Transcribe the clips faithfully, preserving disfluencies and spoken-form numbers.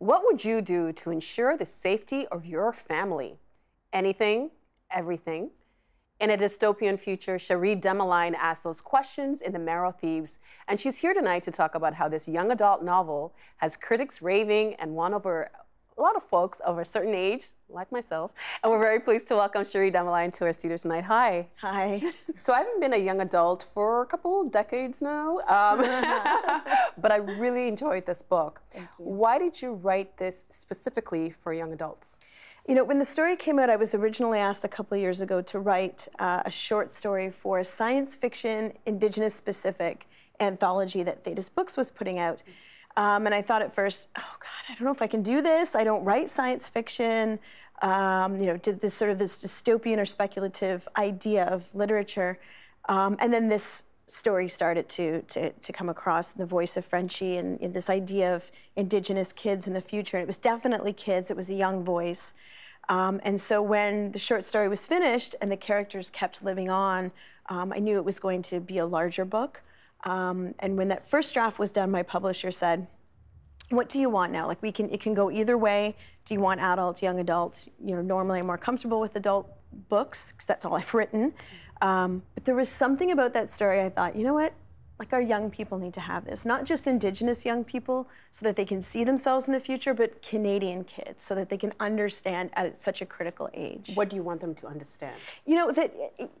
What would you do to ensure the safety of your family? Anything, everything. In a dystopian future, Cherie Dimaline asks those questions in The Marrow Thieves, and she's here tonight to talk about how this young adult novel has critics raving and won over a lot of folks of a certain age, like myself, and we're very pleased to welcome Cherie Dimaline to our studio tonight. Hi. Hi. So I haven't been a young adult for a couple decades now, um, but I really enjoyed this book. Thank you. Why did you write this specifically for young adults? You know, when the story came out, I was originally asked a couple of years ago to write uh, a short story for a science fiction, Indigenous-specific anthology that Thetis Books was putting out. Um, and I thought at first, oh God, I don't know if I can do this. I don't write science fiction. Um, you know, did this sort of this dystopian or speculative idea of literature. Um, and then this story started to, to, to come across in the voice of Frenchie and, and this idea of Indigenous kids in the future. And it was definitely kids. It was a young voice. Um, and so when the short story was finished and the characters kept living on, um, I knew it was going to be a larger book. Um, and when that first draft was done, my publisher said, what do you want now? Like, we can, it can go either way. Do you want adults, young adults? You know, normally I'm more comfortable with adult books, because that's all I've written. Um, but there was something about that story, I thought, you know what? Like, our young people need to have this. Not just Indigenous young people, so that they can see themselves in the future, but Canadian kids, so that they can understand at such a critical age. What do you want them to understand? You know, that,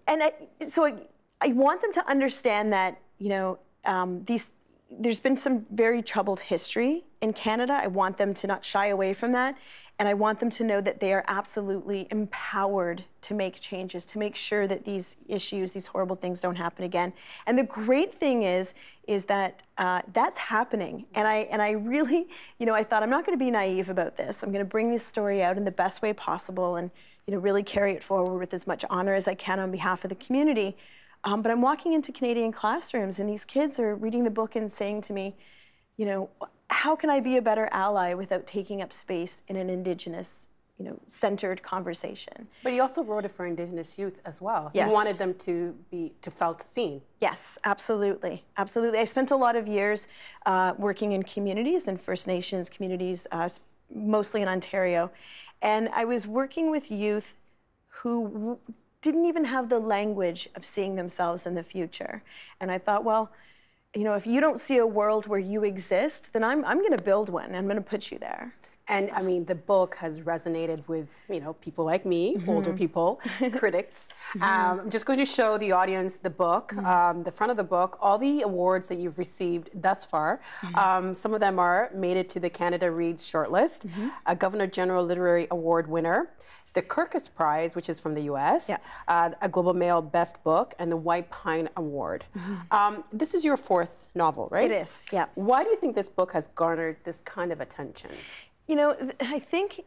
and I, so I, I want them to understand that, you know, um, these, there's been some very troubled history in Canada. I want them to not shy away from that. And I want them to know that they are absolutely empowered to make changes, to make sure that these issues, these horrible things don't happen again. And the great thing is, is that uh, that's happening. And I, and I really, you know, I thought, I'm not gonna be naive about this. I'm gonna bring this story out in the best way possible and, you know, really carry it forward with as much honor as I can on behalf of the community. Um, but I'm walking into Canadian classrooms and these kids are reading the book and saying to me, you know, how can I be a better ally without taking up space in an Indigenous, you know, centered conversation? But you also wrote it for Indigenous youth as well. Yes. You wanted them to be, to felt seen. Yes, absolutely, absolutely. I spent a lot of years uh, working in communities and First Nations communities, uh, mostly in Ontario. And I was working with youth who didn't even have the language of seeing themselves in the future. And I thought, well, you know, if you don't see a world where you exist, then I'm, I'm gonna build one, and I'm gonna put you there. And I mean, the book has resonated with, you know, people like me, mm-hmm. older people, critics. Mm-hmm. um, I'm just going to show the audience the book, mm-hmm. um, the front of the book, all the awards that you've received thus far. Mm-hmm. um, some of them are made it to the Canada Reads shortlist, mm-hmm. a Governor General's Literary Award winner, the Kirkus Prize, which is from the U S, yeah. uh, a Global Mail Best Book, and the White Pine Award. Mm-hmm. um, this is your fourth novel, right? It is, yeah. Why do you think this book has garnered this kind of attention? You know, I think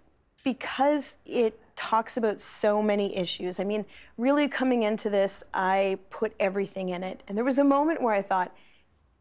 because it talks about so many issues. I mean, really coming into this, I put everything in it. And there was a moment where I thought,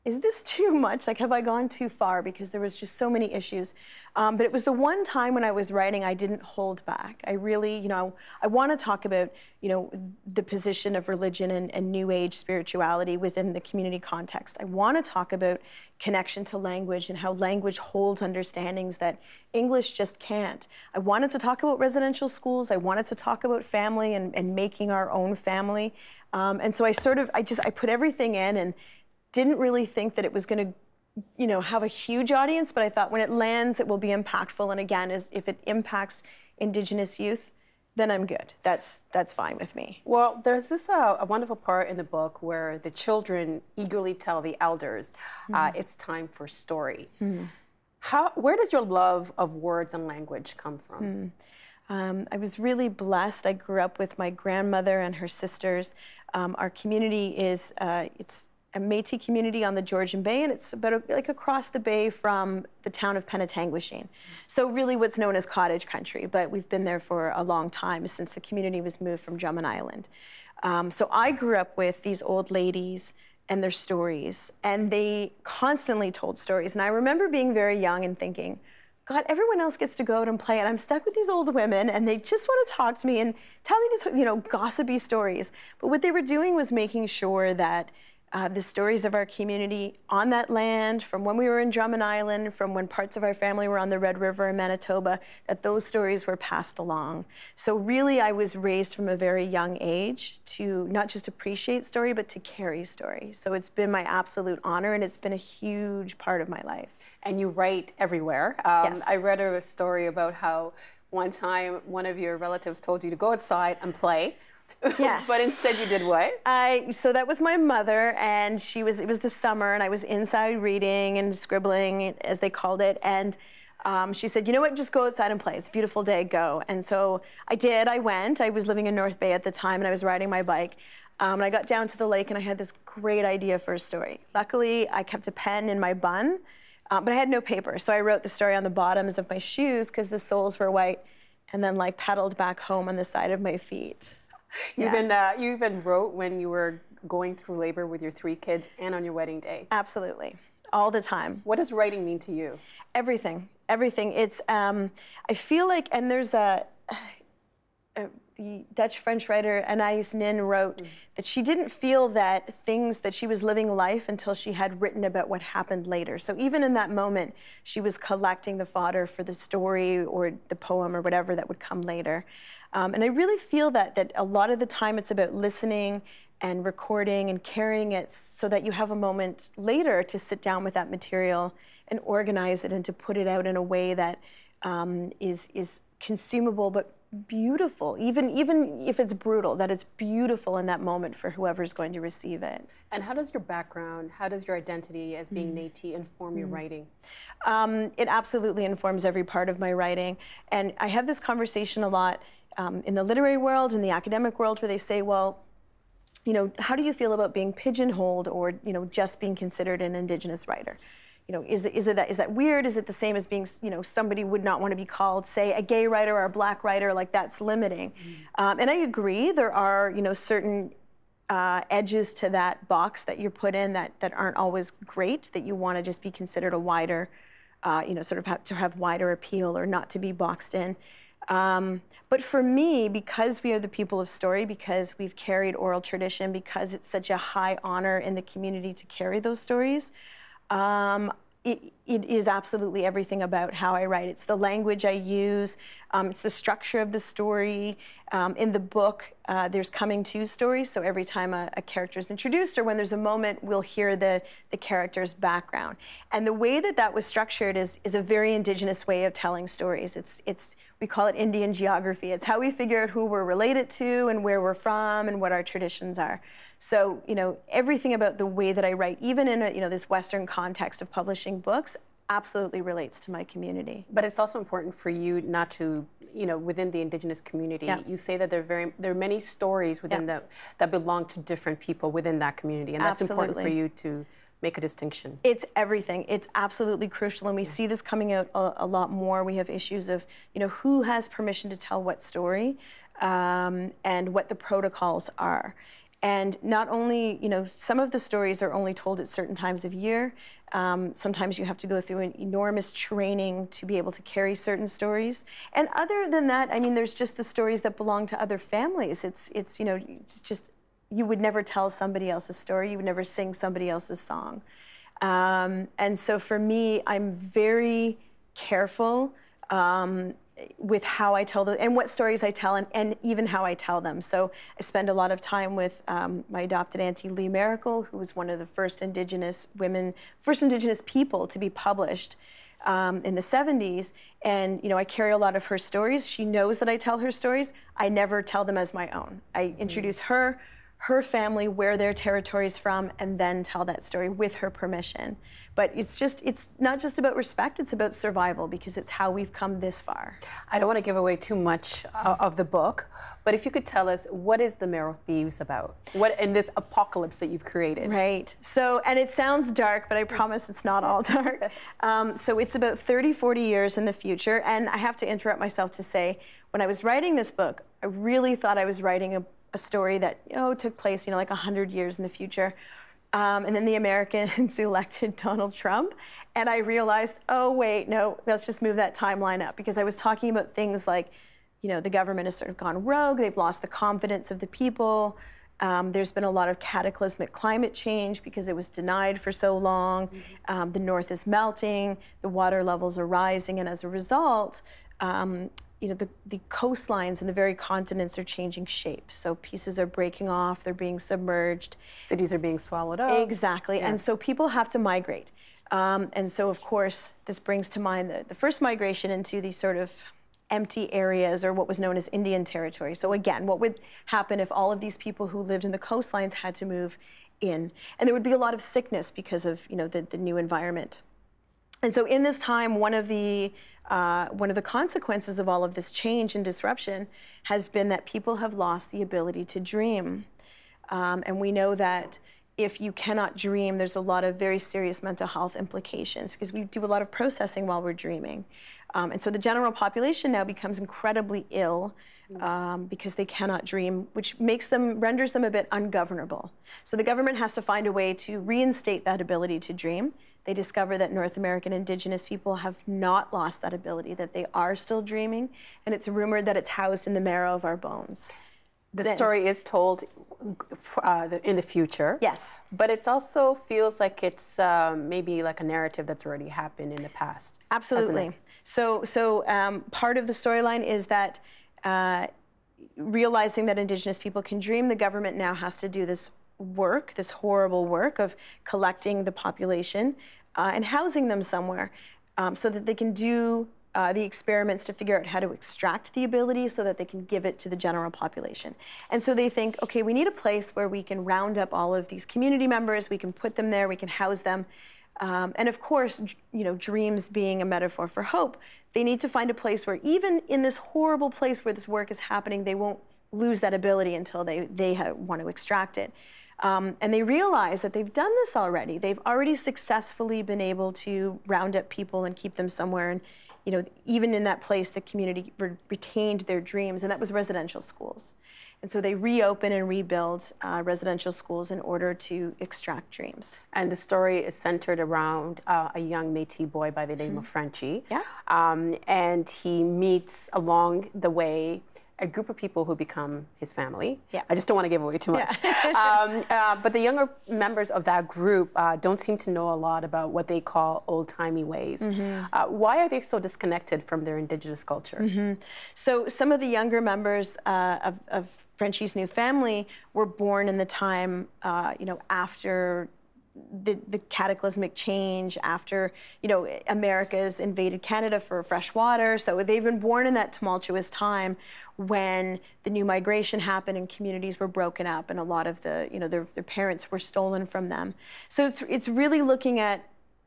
is this too much? Like, have I gone too far? Because there was just so many issues. Um, but it was the one time when I was writing, I didn't hold back. I really, you know, I want to talk about, you know, the position of religion and, and New Age spirituality within the community context. I want to talk about connection to language and how language holds understandings that English just can't. I wanted to talk about residential schools. I wanted to talk about family and, and making our own family. Um, and so I sort of, I just, I put everything in and didn't really think that it was going to, you know, have a huge audience, but I thought when it lands, it will be impactful. And again, as if it impacts Indigenous youth, then I'm good. That's that's fine with me. Well, there's this uh, a wonderful part in the book where the children eagerly tell the elders, mm. uh, "It's time for story." Mm. How? Where does your love of words and language come from? Mm. Um, I was really blessed. I grew up with my grandmother and her sisters. Um, our community is uh, it's. a Métis community on the Georgian Bay, and it's about a, like across the bay from the town of Penetanguishene. So really what's known as cottage country, but we've been there for a long time since the community was moved from Drummond Island. Um, so I grew up with these old ladies and their stories, and they constantly told stories. And I remember being very young and thinking, God, everyone else gets to go out and play, and I'm stuck with these old women, and they just want to talk to me and tell me these, you know, gossipy stories. But what they were doing was making sure that uh, the stories of our community on that land, from when we were in Drummond Island, from when parts of our family were on the Red River in Manitoba, that those stories were passed along. So really, I was raised from a very young age to not just appreciate story, but to carry story. So it's been my absolute honor, and it's been a huge part of my life. And you write everywhere. Um, yes. I read a story about how one time one of your relatives told you to go outside and play. Yes. But instead you did what? I, so that was my mother, and she was, it was the summer, and I was inside reading and scribbling, as they called it, and um, she said, you know what, just go outside and play. It's a beautiful day, go. And so I did, I went. I was living in North Bay at the time, and I was riding my bike. Um, and I got down to the lake, and I had this great idea for a story. Luckily, I kept a pen in my bun, uh, but I had no paper. So I wrote the story on the bottoms of my shoes, because the soles were white, and then like paddled back home on the side of my feet. You, yeah. even, uh, you even wrote when you were going through labor with your three kids and on your wedding day. Absolutely. All the time. What does writing mean to you? Everything. Everything. It's, um, I feel like, and there's a, a the Dutch-French writer Anaïs Nin wrote mm. that she didn't feel that things, that she was living life until she had written about what happened later. So even in that moment, she was collecting the fodder for the story or the poem or whatever that would come later. Um, and I really feel that, that a lot of the time it's about listening and recording and carrying it so that you have a moment later to sit down with that material and organize it and to put it out in a way that um, is, is consumable but beautiful, even, even if it's brutal, that it's beautiful in that moment for whoever's going to receive it. And how does your background, how does your identity as being mm. Métis inform mm. your writing? Um, it absolutely informs every part of my writing. And I have this conversation a lot Um, in the literary world, in the academic world, where they say, well, you know, how do you feel about being pigeonholed or, you know, just being considered an Indigenous writer? You know, is, is, it that, is that weird? Is it the same as being, you know, somebody would not want to be called, say, a gay writer or a black writer, like that's limiting. Mm-hmm. um, and I agree, there are, you know, certain uh, edges to that box that you're put in that, that aren't always great, that you want to just be considered a wider, uh, you know, sort of have to have wider appeal or not to be boxed in. Um, but for me, because we are the people of story, because we've carried oral tradition, because it's such a high honor in the community to carry those stories, um, it, it is absolutely everything about how I write. It's the language I use, um, it's the structure of the story. Um, in the book, uh, there's coming to stories, so every time a, a character is introduced or when there's a moment, we'll hear the, the character's background. And the way that that was structured is, is a very Indigenous way of telling stories. It's, it's, we call it Indian geography. It's how we figure out who we're related to and where we're from and what our traditions are. So, you know, everything about the way that I write, even in a, you know, this Western context of publishing books, absolutely relates to my community. But it's also important for you not to, you know, within the Indigenous community, yeah. you say that there are, very, there are many stories within yeah. the, that belong to different people within that community, and that's absolutely. Important for you to make a distinction. It's everything. It's absolutely crucial, and we yeah. see this coming out a, a lot more. We have issues of, you know, who has permission to tell what story um, and what the protocols are. And not only, you know, some of the stories are only told at certain times of year. Um, sometimes you have to go through an enormous training to be able to carry certain stories. And other than that, I mean, there's just the stories that belong to other families. It's, it's you know, it's just, you would never tell somebody else's story. You would never sing somebody else's song. Um, and so for me, I'm very careful um, with how I tell them and what stories I tell and, and even how I tell them. So I spend a lot of time with um, my adopted auntie Lee Maracle, who was one of the first Indigenous women, first Indigenous people to be published um, in the seventies. And you know, I carry a lot of her stories. She knows that I tell her stories. I never tell them as my own. I mm-hmm. introduce her, her family, where their territory's from, and then tell that story with her permission. But it's just, it's not just about respect, it's about survival, because it's how we've come this far. I don't want to give away too much uh, of the book, but if you could tell us, what is The Marrow Thieves about? What, in this apocalypse that you've created? Right, so, and it sounds dark, but I promise it's not all dark. Um, so it's about thirty, forty years in the future, and I have to interrupt myself to say, when I was writing this book, I really thought I was writing a a story that, oh, took place, you know, like a hundred years in the future. Um, and then the Americans elected Donald Trump. And I realized, oh, wait, no, let's just move that timeline up. Because I was talking about things like, you know, the government has sort of gone rogue. They've lost the confidence of the people. Um, there's been a lot of cataclysmic climate change because it was denied for so long. Mm-hmm. Um, the north is melting, the water levels are rising, and as a result, um, you know, the, the coastlines and the very continents are changing shape. So pieces are breaking off, they're being submerged. Cities are being swallowed up. Exactly, yeah. And so people have to migrate. Um, and so, of course, this brings to mind the, the first migration into these sort of empty areas, or what was known as Indian territory. So again, what would happen if all of these people who lived in the coastlines had to move in? And there would be a lot of sickness because of, you know, the, the new environment. And so in this time, one of the uh, one of the consequences of all of this change and disruption has been that people have lost the ability to dream. Um, and we know that if you cannot dream, there's a lot of very serious mental health implications because we do a lot of processing while we're dreaming. Um, and so the general population now becomes incredibly ill um, because they cannot dream, which makes them, renders them a bit ungovernable. So the government has to find a way to reinstate that ability to dream. They discover that North American Indigenous people have not lost that ability, that they are still dreaming, and it's rumored that it's housed in the marrow of our bones. The this. story is told uh, in the future. Yes. But it also feels like it's um, maybe like a narrative that's already happened in the past. Absolutely. So, so um, part of the storyline is that uh, realizing that Indigenous people can dream, the government now has to do this work, this horrible work of collecting the population uh, and housing them somewhere um, so that they can do Uh, the experiments to figure out how to extract the ability so that they can give it to the general population. And so they think, okay, we need a place where we can round up all of these community members, we can put them there, we can house them. Um, and of course, you know, dreams being a metaphor for hope, they need to find a place where even in this horrible place where this work is happening, they won't lose that ability until they, they ha- want to extract it. Um, and they realize that they've done this already. They've already successfully been able to round up people and keep them somewhere. And, you know, even in that place, the community re retained their dreams, and that was residential schools. And so they reopen and rebuild uh, residential schools in order to extract dreams. And the story is centered around uh, a young Métis boy by the name mm-hmm. of Frenchie. Yeah. Um, and he meets along the way a group of people who become his family. Yeah. I just don't want to give away too much. Yeah. um, uh, but the younger members of that group uh, don't seem to know a lot about what they call old-timey ways. Mm-hmm. uh, why are they so disconnected from their Indigenous culture? Mm-hmm. So some of the younger members uh, of, of Frenchie's new family were born in the time, uh, you know, after The, the cataclysmic change, after, you know, America's invaded Canada for fresh water. So they've been born in that tumultuous time when the new migration happened and communities were broken up and a lot of the, you know, their, their parents were stolen from them. So it's, it's really looking at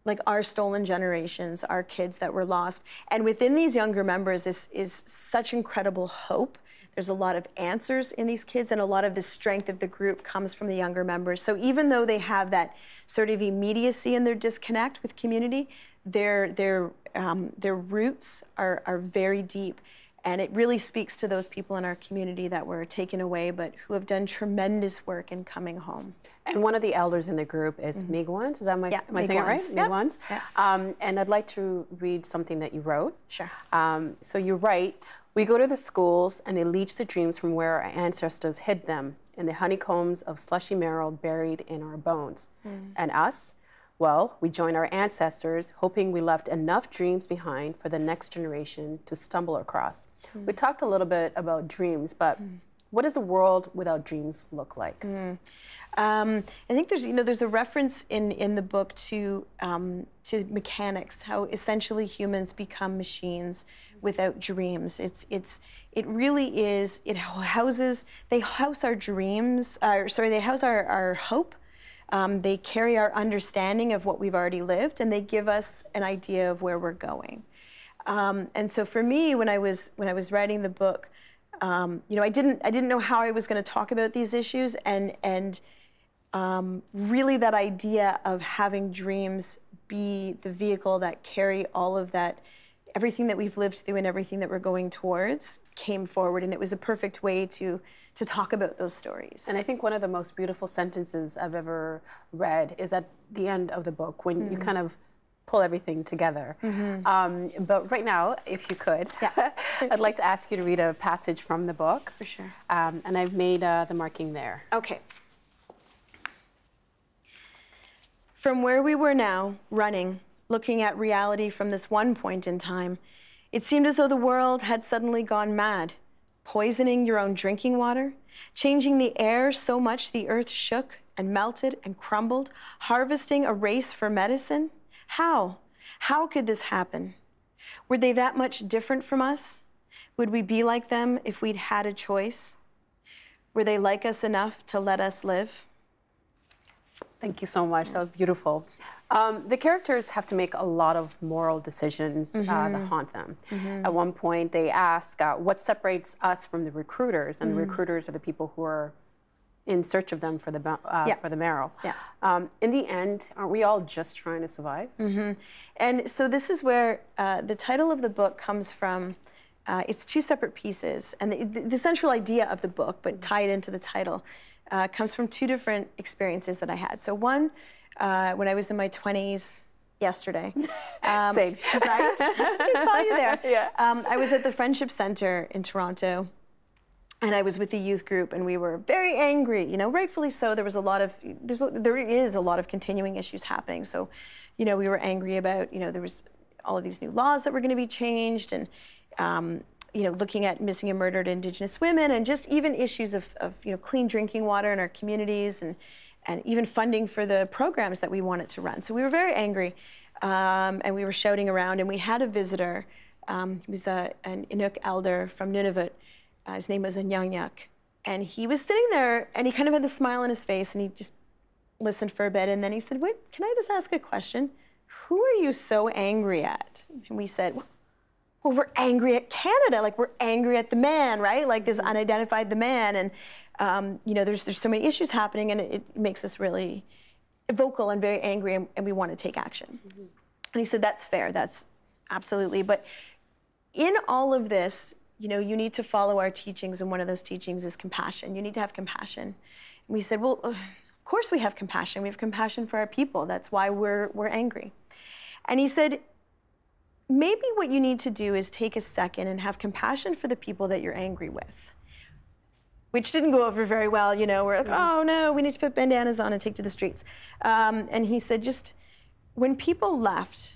like our stolen generations, our kids that were lost. And within these younger members is, is such incredible hope. There's a lot of answers in these kids, and a lot of the strength of the group comes from the younger members. So even though they have that sort of immediacy in their disconnect with community, their, their, um, their roots are, are very deep. And it really speaks to those people in our community that were taken away, but who have done tremendous work in coming home. And one of the elders in the group is mm-hmm. Migwans. Is that my, yeah, am I saying it right? Yep. Migwans. Yep. Um, and I'd like to read something that you wrote. Sure. Um, so you write, we go to the schools and they leech the dreams from where our ancestors hid them in the honeycombs of slushy marrow buried in our bones. Mm. And us, well, we join our ancestors hoping we left enough dreams behind for the next generation to stumble across. Mm. We talked a little bit about dreams, but mm. what does a world without dreams look like? Mm. Um, I think there's, you know, there's a reference in, in the book to, um, to mechanics, how essentially humans become machines without dreams. It's, it's, it really is, it houses, they house our dreams, uh, sorry, they house our, our hope. Um, they carry our understanding of what we've already lived, and they give us an idea of where we're going. Um, and so for me, when I was, when I was writing the book, Um, you know, I didn't, I didn't know how I was going to talk about these issues, and, and um, really that idea of having dreams be the vehicle that carry all of that, everything that we've lived through and everything that we're going towards came forward, and it was a perfect way to, to talk about those stories. And I think one of the most beautiful sentences I've ever read is at the end of the book, when mm-hmm. you kind of pull everything together. Mm-hmm. Um, but right now, if you could, yeah. I'd like to ask you to read a passage from the book. For sure. Um, and I've made uh, the marking there. Okay. From where we were now, running, looking at reality from this one point in time, it seemed as though the world had suddenly gone mad, poisoning your own drinking water, changing the air so much the earth shook and melted and crumbled, harvesting a race for medicine. How? How could this happen? Were they that much different from us? Would we be like them if we'd had a choice? Were they like us enough to let us live? Thank you so much. That was beautiful. Um, the characters have to make a lot of moral decisions mm-hmm. uh, that haunt them. Mm-hmm. At one point, they ask, uh, what separates us from the recruiters? And mm-hmm. the recruiters are the people who are in search of them for the, uh, yeah. for the marrow. Yeah. Um, in the end, aren't we all just trying to survive? Mm-hmm. And so this is where uh, the title of the book comes from. Uh, it's two separate pieces. And the, the central idea of the book, but tied into the title, Uh, comes from two different experiences that I had. So one, uh, when I was in my twenties, yesterday. Um, Same. Right? I saw you there. Yeah. Um, I was at the Friendship Center in Toronto, and I was with the youth group, and we were very angry, you know, rightfully so. There was a lot of, there's, there is a lot of continuing issues happening. So, you know, we were angry about, you know, there was all of these new laws that were going to be changed, and, um, you know, looking at missing and murdered Indigenous women, and just even issues of, of you know, clean drinking water in our communities, and, and even funding for the programs that we wanted to run. So we were very angry, um, and we were shouting around, and we had a visitor. Um, he was a, an Inuk elder from Nunavut. Uh, his name was Anyanguck. And he was sitting there, and he kind of had this smile on his face, and he just listened for a bit, and then he said, wait, can I just ask a question? Who are you so angry at? And we said, well, Well, we're angry at Canada, like we're angry at the man, right? Like this unidentified the man, and um, you know, there's there's so many issues happening, and it, it makes us really vocal and very angry, and, and we want to take action. Mm-hmm. And he said, that's fair, that's absolutely. But in all of this, you know, you need to follow our teachings, and one of those teachings is compassion. You need to have compassion. And we said, well, of course we have compassion. We have compassion for our people. That's why we're we're angry. And he said, maybe what you need to do is take a second and have compassion for the people that you're angry with, which didn't go over very well. You know, we're like, oh no, we need to put bandanas on and take to the streets. Um, and he said, just when people left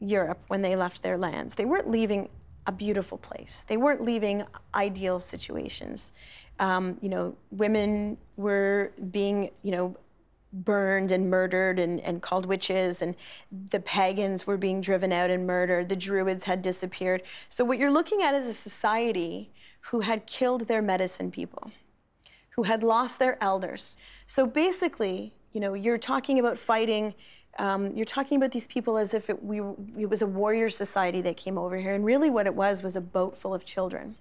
Europe, when they left their lands, they weren't leaving a beautiful place. They weren't leaving ideal situations. Um, you know, women were being, you know, burned and murdered and, and called witches, and the pagans were being driven out and murdered. The Druids had disappeared. So what you're looking at is a society who had killed their medicine people, who had lost their elders. So basically, you know, you're talking about fighting, um, you're talking about these people as if it, we, it was a warrior society that came over here, and really what it was was a boat full of children.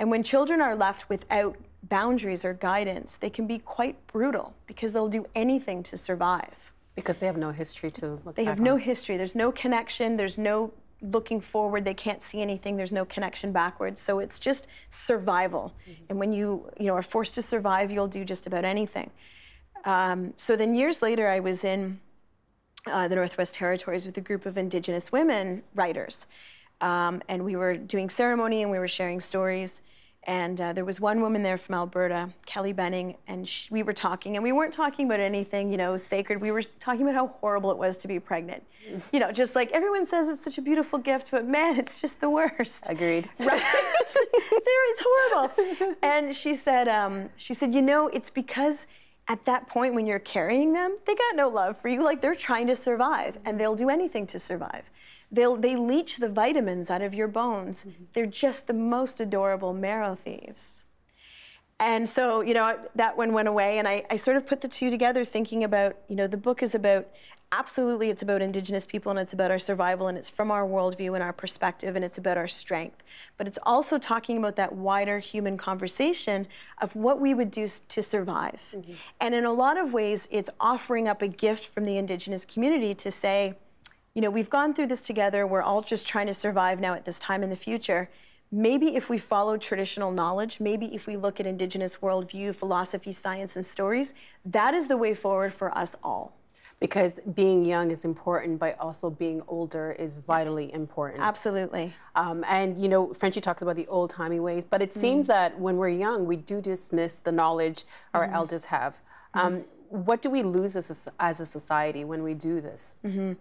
And when children are left without boundaries or guidance, they can be quite brutal because they'll do anything to survive. Because they have no history to look back on. They have no history. There's no connection. There's no looking forward. They can't see anything. There's no connection backwards. So it's just survival. Mm-hmm. And when you, you know, are forced to survive, you'll do just about anything. Um, so then years later, I was in uh, the Northwest Territories with a group of Indigenous women writers. Um, and we were doing ceremony, and we were sharing stories. And uh, there was one woman there from Alberta, Kelly Benning, and she, we were talking, and we weren't talking about anything, you know, sacred. We were talking about how horrible it was to be pregnant. Mm. You know, just like everyone says it's such a beautiful gift, but man, it's just the worst. Agreed. Right? It's horrible. And she said, um, she said, you know, it's because at that point when you're carrying them, they got no love for you. Like they're trying to survive, and they'll do anything to survive. They'll, they leach the vitamins out of your bones. Mm-hmm. They're just the most adorable marrow thieves. And so, you know, that one went away, and I, I sort of put the two together thinking about, you know, the book is about, absolutely it's about Indigenous people, and it's about our survival, and it's from our worldview and our perspective, and it's about our strength. But it's also talking about that wider human conversation of what we would do to survive. Mm-hmm. And in a lot of ways, it's offering up a gift from the Indigenous community to say, you know, we've gone through this together. We're all just trying to survive now at this time in the future. Maybe if we follow traditional knowledge, maybe if we look at Indigenous worldview, philosophy, science, and stories, that is the way forward for us all. because being young is important, but also being older is vitally important. Absolutely. Um, and, you know, Frenchie talks about the old-timey ways, but it mm. seems that when we're young, we do dismiss the knowledge our mm. elders have. Mm. Um, what do we lose as a, as a society when we do this? Mm-hmm.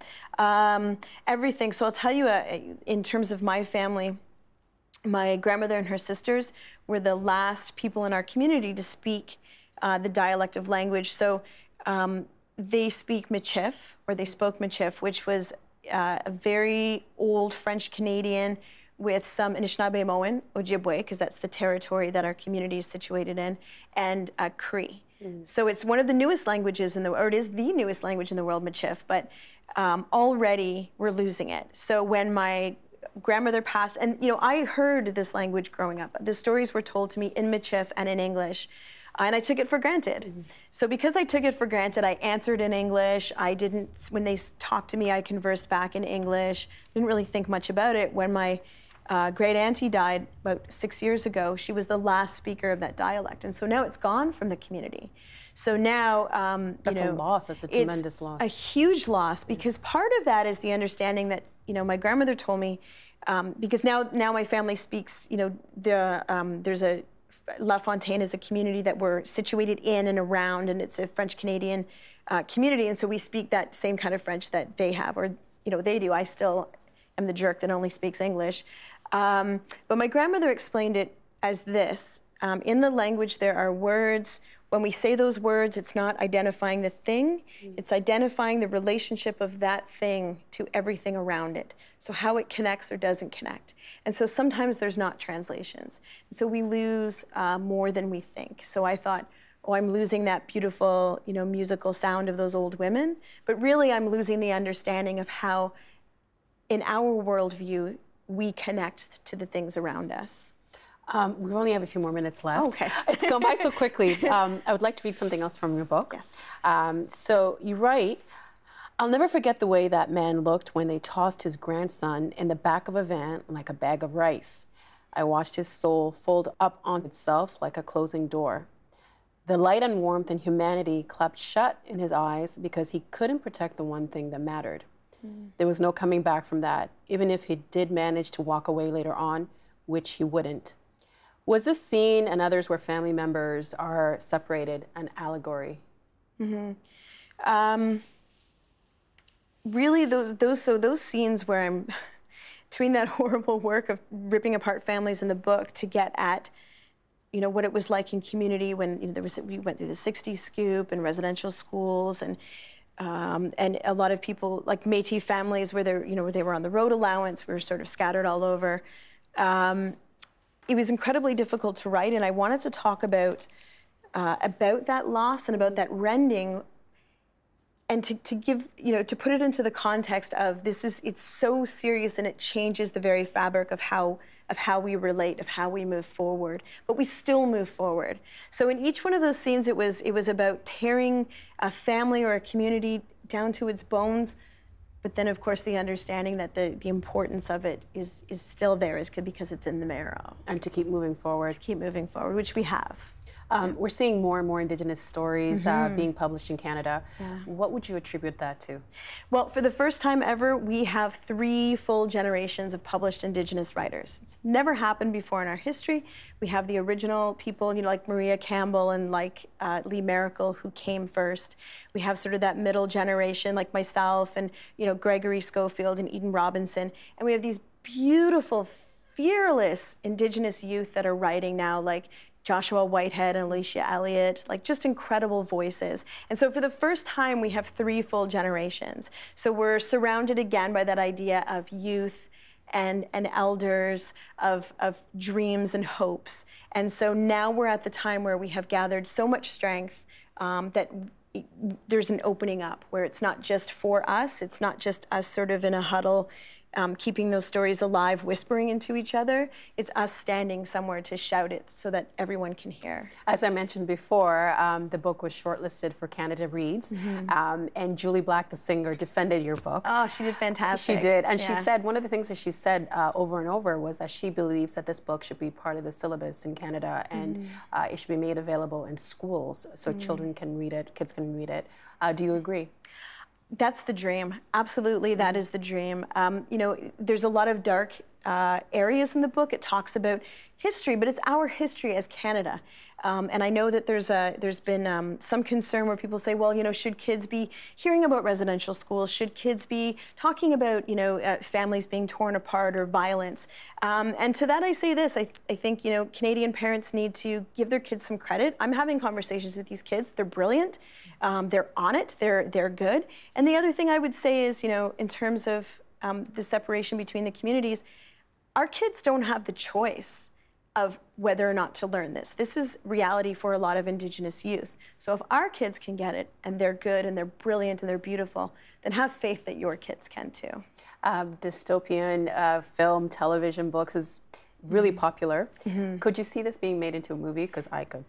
um, everything. So I'll tell you, uh, in terms of my family, my grandmother and her sisters were the last people in our community to speak uh, the dialect of language. So um, they speak Michif, or they spoke Michif, which was uh, a very old French Canadian with some Anishinaabemowin, Ojibwe, because that's the territory that our community is situated in, and uh, Cree. Mm. So it's one of the newest languages in the world, or it is the newest language in the world, Michif, but um, already we're losing it. So when my grandmother passed, and you know, I heard this language growing up. The stories were told to me in Michif and in English, and I took it for granted. Mm-hmm. So because I took it for granted, I answered in English. I didn't, when they talked to me, I conversed back in English. Didn't really think much about it. When my Uh, great auntie died about six years ago. She was the last speaker of that dialect, and so now it's gone from the community. So now, um, that's you know, a loss. That's a tremendous it's loss. A huge loss, because part of that is the understanding that you know my grandmother told me, um, because now now my family speaks. You know, the um, there's a La Fontaine is a community that we're situated in and around, and it's a French Canadian uh, community, and so we speak that same kind of French that they have, or you know they do. I still am the jerk that only speaks English. Um, but my grandmother explained it as this. Um, in the language, there are words. When we say those words, it's not identifying the thing. Mm. It's identifying the relationship of that thing to everything around it. So how it connects or doesn't connect. And so sometimes there's not translations. And so we lose uh, more than we think. So I thought, oh, I'm losing that beautiful, you know, musical sound of those old women. But really, I'm losing the understanding of how, in our worldview, we connect to the things around us. Um, we only have a few more minutes left. Oh, okay. It's gone by so quickly. Um, I would like to read something else from your book. Yes. Um, so you write, "I'll never forget the way that man looked when they tossed his grandson in the back of a van like a bag of rice. I watched his soul fold up on itself like a closing door. The light and warmth and humanity clapped shut in his eyes because he couldn't protect the one thing that mattered. There was no coming back from that, even if he did manage to walk away later on, which he wouldn't. Was this scene and others where family members are separated an allegory?" Mm-hmm. Um, really, those those so those scenes where I'm doing that horrible work of ripping apart families in the book to get at, you know, what it was like in community when you know, there was we went through the sixties scoop and residential schools and. Um, and a lot of people, like Métis families, where they're, you know, they were on the road allowance, we were sort of scattered all over. Um, it was incredibly difficult to write, and I wanted to talk about uh, about that loss and about that rending, and to, to give, you know, to put it into the context of this is it's so serious and it changes the very fabric of how of how we relate, of how we move forward, but we still move forward. So in each one of those scenes, it was it was about tearing a family or a community down to its bones, but then of course the understanding that the, the importance of it is is still there, is because it's in the marrow. And to keep moving forward. To keep moving forward, which we have. Um, we're seeing more and more Indigenous stories mm-hmm. uh, being published in Canada. Yeah. What would you attribute that to? Well, for the first time ever, we have three full generations of published Indigenous writers. It's never happened before in our history. We have the original people, you know, like Maria Campbell and like uh, Lee Maracle, who came first. We have sort of that middle generation, like myself and, you know, Gregory Schofield and Eden Robinson. And we have these beautiful, fearless Indigenous youth that are writing now, like Joshua Whitehead and Alicia Elliott, like just incredible voices. And so for the first time, we have three full generations. So we're surrounded again by that idea of youth and, and elders, of, of dreams and hopes. And so now we're at the time where we have gathered so much strength um, that there's an opening up, where it's not just for us, it's not just us sort of in a huddle, Um, keeping those stories alive, whispering into each other. It's us standing somewhere to shout it so that everyone can hear. As I mentioned before, um, the book was shortlisted for Canada Reads, mm-hmm. um, and Julie Black, the singer, defended your book. Oh, she did fantastic. She did, and yeah. she said, one of the things that she said uh, over and over was that she believes that this book should be part of the syllabus in Canada, and mm-hmm. uh, it should be made available in schools so mm-hmm. children can read it, kids can read it. Uh, do you agree? That's the dream. Absolutely, that is the dream. Um, you know, there's a lot of dark uh, areas in the book. It talks about history, but it's our history as Canada. Um, and I know that there's a, there's been um, some concern where people say, well, you know, should kids be hearing about residential schools? Should kids be talking about, you know, uh, families being torn apart or violence? Um, and to that I say this, I, I think, you know, Canadian parents need to give their kids some credit. I'm having conversations with these kids. They're brilliant. Um, they're on it. They're, they're good. And the other thing I would say is, you know, in terms of um, the separation between the communities, our kids don't have the choice of whether or not to learn this. This is reality for a lot of Indigenous youth. So if our kids can get it, and they're good, and they're brilliant, and they're beautiful, then have faith that your kids can too. Um, dystopian uh, film, television, books is really popular. Mm-hmm. Could you see this being made into a movie? Because I could.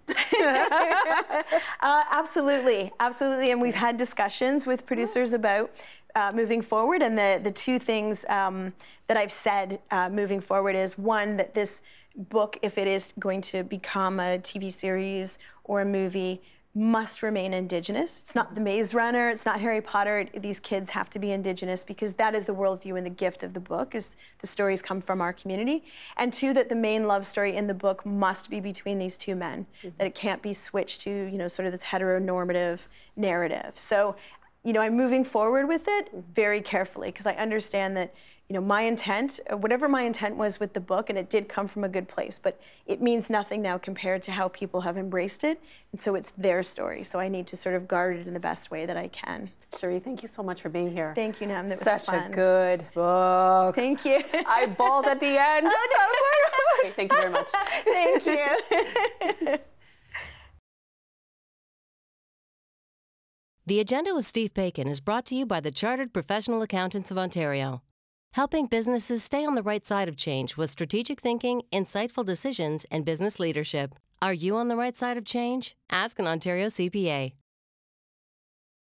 uh, absolutely, absolutely. And we've had discussions with producers about Uh, moving forward, and the, the two things um, that I've said uh, moving forward is, one, that this book, if it is going to become a T V series or a movie, must remain Indigenous. It's not The Maze Runner, it's not Harry Potter. These kids have to be Indigenous, because that is the worldview and the gift of the book, is the stories come from our community. And two, that the main love story in the book must be between these two men, mm-hmm. that it can't be switched to, you know, sort of this heteronormative narrative. So, you know, I'm moving forward with it very carefully, because I understand that, you know, my intent, whatever my intent was with the book, and it did come from a good place, but it means nothing now compared to how people have embraced it, and so it's their story, so I need to sort of guard it in the best way that I can. Cherie, thank you so much for being here. Thank you, Nam, that was fun. Such a good book. Thank you. I bawled at the end. Oh, no. Thank you very much. Thank you. The Agenda with Steve Paikin is brought to you by the Chartered Professional Accountants of Ontario, helping businesses stay on the right side of change with strategic thinking, insightful decisions, and business leadership. Are you on the right side of change? Ask an Ontario C P A.